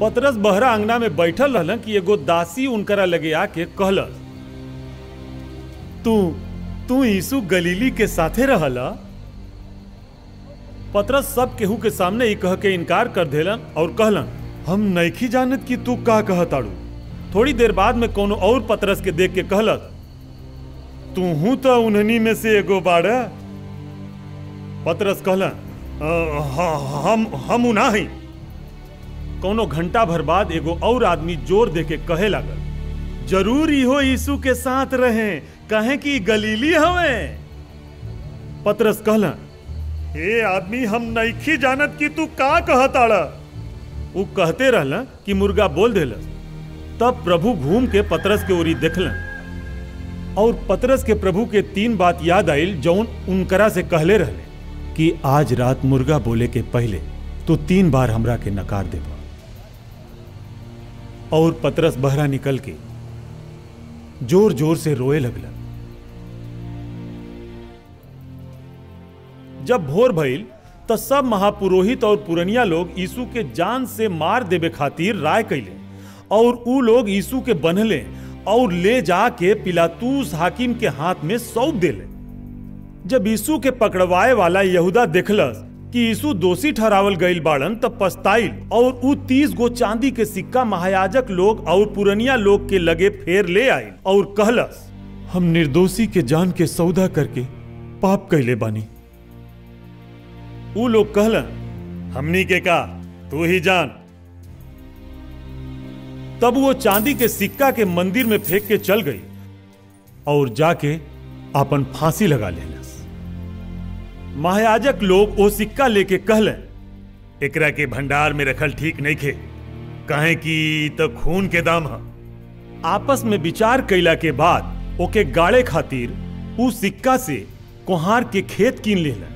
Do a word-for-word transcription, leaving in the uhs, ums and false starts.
पतरस बहरा अंगना में बैठल रहलन कि एगो दासी उनकरा लगे आके कहल, तू तू यीशु गलीली के साथे रहला। पतरस सब केहू के सामने ई कह के इनकार कर देलन और कहलन, हम नइखी जानत कि तू का कहताड़ू। थोड़ी देर बाद में कोनो और पतरस के देख के कहलत, तूहू तो उन्हनी में से एगो बाड़ा। पतरस कहलन, हम हम उनाही। कोनो घंटा भर बाद एगो और आदमी जोर दे के कहे लागल, जरूर इहो यीशु के साथ रहें, कहे कि गलीली हवे। पतरस कहलन, ए आदमी हम नइखी जानत कि तू का कहताड़ा। उ कहते रहला कि मुर्गा बोल देला। तब प्रभु घूम के पतरस के ओरी देखलन और पतरस के प्रभु के तीन बात याद आइल जौन उनकरा से कहले रहले कि आज रात मुर्गा बोले के पहले तो तीन बार हमरा के नकार देबा। और पतरस बहरा निकल के जोर जोर से रोए लगला। जब भोर भइल तो सब महापुरोहित और पुरनिया लोग यीशु के जान से मार देवे खातिर राय कैले और उ लोग यीशु के बन्हले और ले जाके पिलातूस हाकिम के हाथ में सौंप देले। जब यीशु के पकड़वाए वाला यहूदा देखलस कि यीशु दोषी ठहरावल गइल बाड़न तब पछताइल और उ तीस गो चांदी के सिक्का महायाजक लोग और पुरनिया लोग के लगे फेर ले आइल और कहलस, हम निर्दोषी के जान के सौदा करके पाप कैले बानी। उ लोग कहलन, हमनी के का तू ही जान। तब वो चांदी के सिक्का के मंदिर में फेंक के चल गई और जाके अपन फांसी लगा लेलस। महायाजक लोग वो सिक्का लेके कहलन, एकरा के भंडार में रखल ठीक नइखे, कहे कि तो खून के दाम है। आपस में विचार कैला के बाद ओके गाड़े खातिर उ सिक्का से कोहार के खेत कीन लेलन